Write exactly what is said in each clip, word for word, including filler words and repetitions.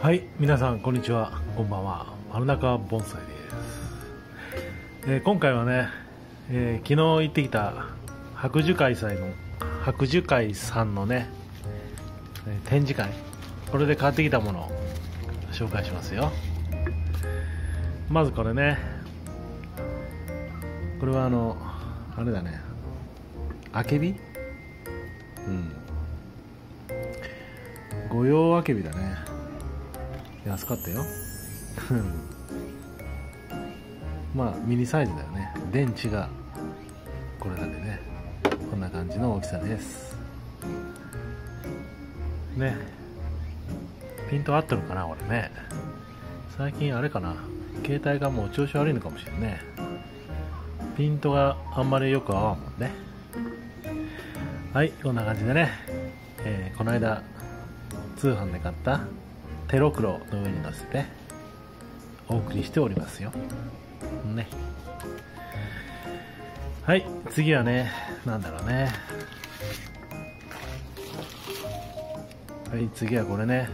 はい、皆さんこんにちは、こんばんは。丸中盆栽です、えー、今回はね、えー、昨日行ってきた白樹会さんの白樹会さんのね、えー、展示会、これで買ってきたものを紹介しますよ。まずこれね、これはあのあれだね、あけび、うん、御用あけびだね。安かったよまあミニサイズだよね。電池がこれだけね、こんな感じの大きさですね。ピント合ってるかなこれね。最近あれかな、携帯がもう調子悪いのかもしれんね。ピントがあんまりよく合わんもんね。はい、こんな感じでね、えー、この間通販で買ったテロクロの上に乗せてお送りしておりますよね。はい、次はね、なんだろうね。はい、次はこれね。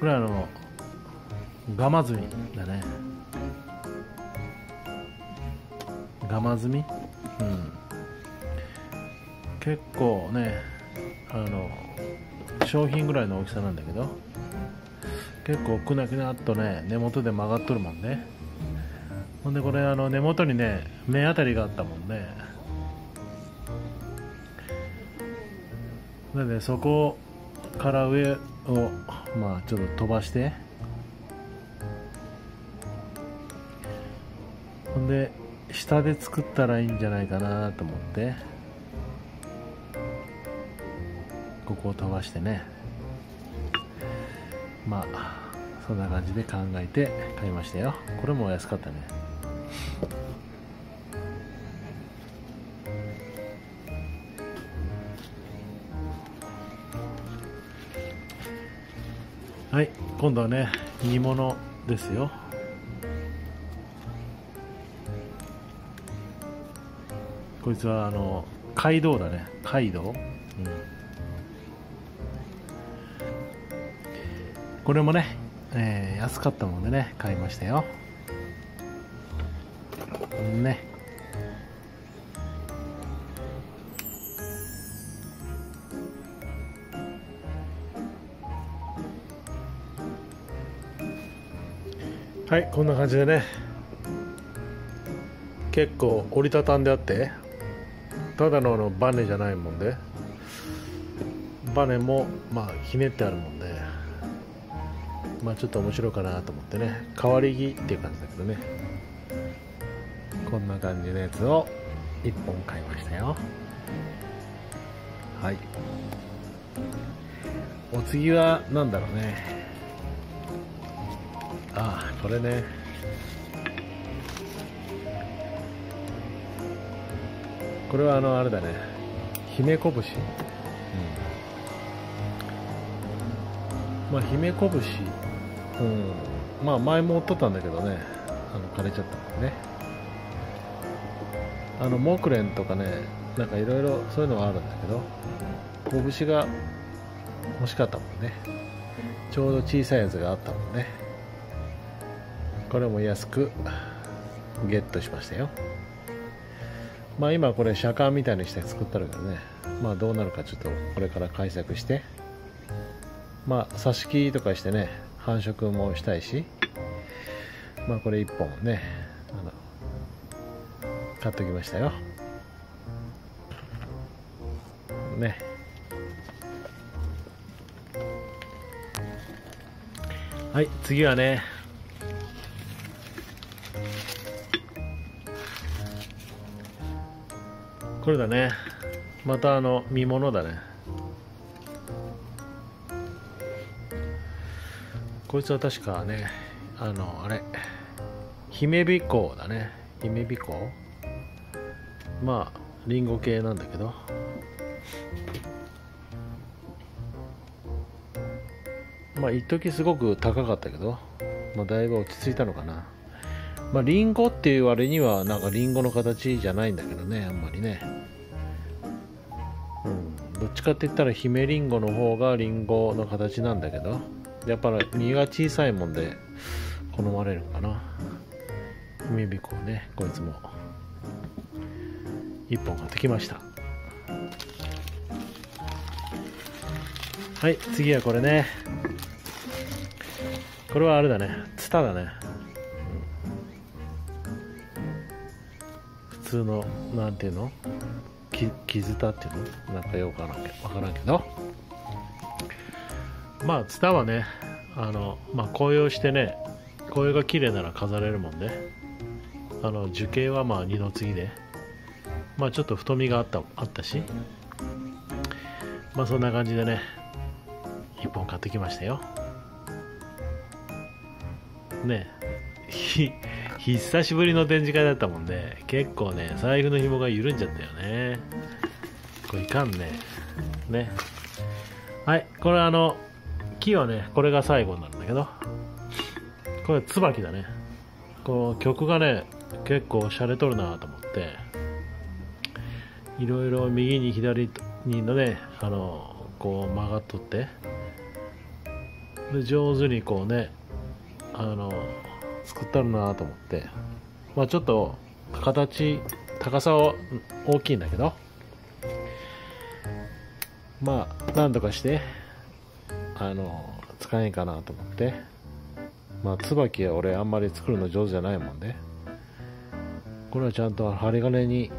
これはあのガマズミだね。ガマズミ、うん、結構ね、あの商品ぐらいの大きさなんだけど、結構くなくなっとね、根元で曲がっとるもんね。ほんでこれあの根元にね、目あたりがあったもんね。なのでそこから上をまあちょっと飛ばして、ほんで下で作ったらいいんじゃないかなと思って、ここを飛ばしてね、まあそんな感じで考えて買いましたよ。これも安かったねはい、今度はね、煮物ですよ。こいつはあの海道だね、海道、うん、これもね、えー、安かったもんでね、買いましたよね。はい、こんな感じでね、結構折りたたんであって、ただのあのバネじゃないもんで、バネもまあひねってあるもんで、まあちょっと面白いかなと思ってね、変わり木っていう感じだけどね、こんな感じのやつをいっぽん買いましたよ。はい、お次は何だろうね。ああ、これね、これはあのあれだね、姫こぶし、うん、まあ姫こぶし、うん、まあ前も折っとったんだけどね、あの枯れちゃったからね。あの木蓮とかね、なんかいろいろそういうのはあるんだけど、拳が欲しかったもんね。ちょうど小さいやつがあったもんね。これも安くゲットしましたよ。まあ今これ車間みたいにして作ってあるけどね、まあどうなるかちょっとこれから解釈して、まあ挿し木とかしてね、繁殖もしたいし、まあこれいっぽんね、あの買っておきましたよね。はい、次はね、これだね。またあの見物だね。こいつは確かね、あのあれ姫美香だね。姫美香、まあリンゴ系なんだけど、まあ一時すごく高かったけど、まあ、だいぶ落ち着いたのかな。まあリンゴっていう割にはなんかリンゴの形じゃないんだけどね、あんまりね、うん、どっちかって言ったら姫リンゴの方がリンゴの形なんだけど、やっぱり実が小さいもんで好まれるかな。姫びこをね、こいつもいっぽん買ってきました。はい、次はこれね。これはあれだね、ツタだね。普通のなんていうの、キズタっていうのなんかよくわからんけど、まあツタはね、あの、まあ、紅葉してね、紅葉が綺麗なら飾れるもんね。あの樹形はまあ二の次で、まあちょっと太みがあったあったし、まあそんな感じでね、いっぽん買ってきましたよ。ねえ久しぶりの展示会だったもんで、結構ね財布の紐が緩んじゃったよね。これいかんね。ね、はい、これあの木はね、これが最後になるんだけど、これ椿だね。こう曲がね結構洒落とるなと思って、いろいろ右に左にのね、あのこう曲がっとって、で上手にこうね、あの作ったるなと思って、まあ、ちょっと形高さは大きいんだけど、まあ何とかしてあの使えんかなと思って、まあ椿は俺あんまり作るの上手じゃないもんで、これはちゃんと針金に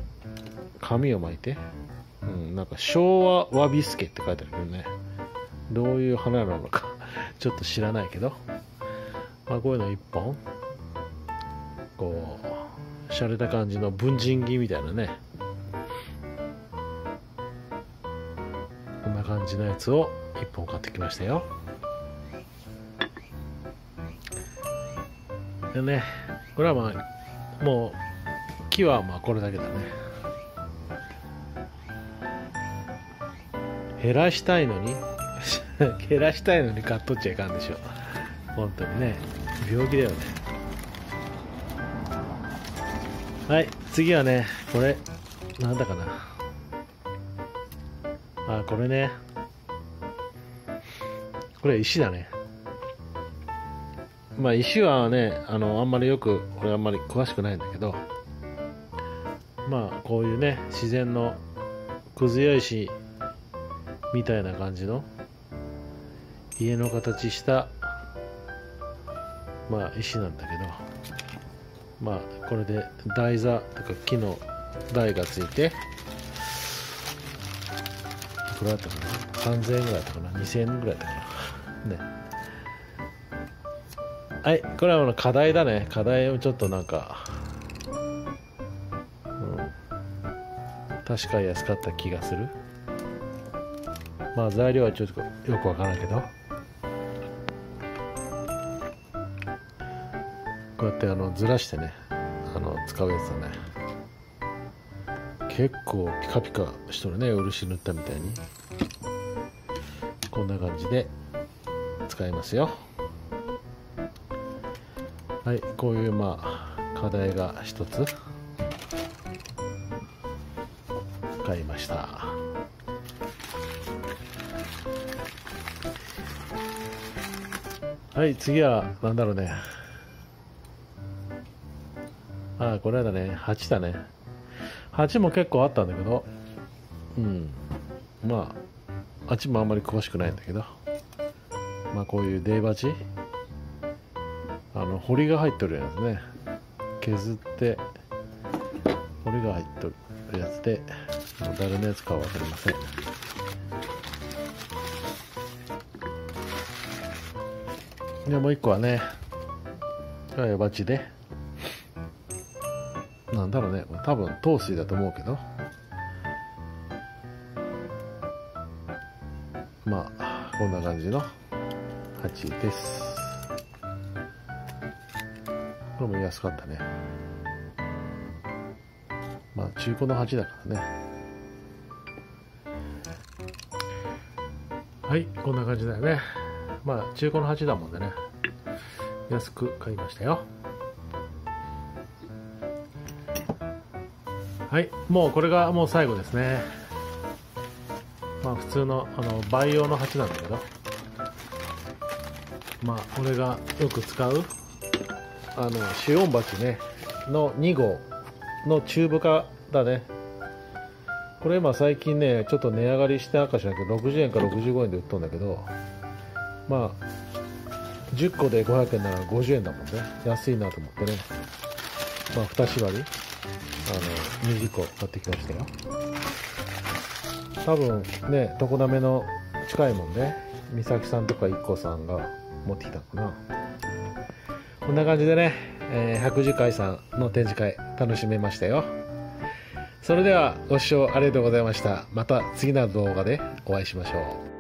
紙を巻いて、うん、なんか昭和わびすけって書いてあるけどね、どういう花なのかちょっと知らないけど、まあこういうのいっぽんこう洒落た感じの文人着みたいなね、こんな感じのやつをいっぽん買ってきましたよ。でね、これはまあもう木はまあこれだけだね。減らしたいのに減らしたいのに買っとっちゃいかんでしょ。本当にね、病気だよね。はい、次はね、これなんだかな、あ、これね、これ石だね。まあ石はね、あのあんまりよく俺あんまり詳しくないんだけど、まあこういうね自然のくずよ石みたいな感じの家の形したまあ石なんだけど、まあこれで台座とか木の台がついて、これだったかな、さんぜんえんぐらいだったかな、にせんえんぐらいだったかなね。はい、これはあの課題だね。課題をちょっとなんか、うん、確か安かった気がする。まあ材料はちょっとよくわからんけど、こうやってあのずらしてね、あの使うやつだね。結構ピカピカしとるね、漆塗ったみたいに。こんな感じで使いますよ。はい、こういうまあ課題が一つ買いました。はい、次は何だろうね、ああ、これだね、鉢だね。鉢も結構あったんだけど、うん、まああっちもあんまり詳しくないんだけど、まあこういう出鉢、あの堀が入っとるやつね、削って堀が入っとるやつで、もう誰のやつかは分かりません。でもう一個はね、これは鉢で、なんだろうね、多分陶水だと思うけど、まあこんな感じの鉢です。これも安かったね。まあ中古の鉢だからね。はい、こんな感じだよね。まあ中古の鉢だもんでね、安く買いましたよ。はい、もうこれがもう最後ですね。まあ普通のあの培養の鉢なんだけど、まあ俺がよく使うあの主音鉢ねのにごうのチューブ化だね。これ今最近ねちょっと値上がりして赤字だけどろくじゅうえんかろくじゅうごえんで売っとんだけど、まあじゅっこでごひゃくえんならごじゅうえんだもんね。安いなと思ってね、まあに縛りあのにじゅっこ買ってきましたよ。多分ね常滑の近いもんね、美咲さんとかいっこさんが持ってきたのかな。こんな感じでね、えー、ひゃくじゅっかいさんの展示会楽しめましたよ。それではご視聴ありがとうございました。また次の動画でお会いしましょう。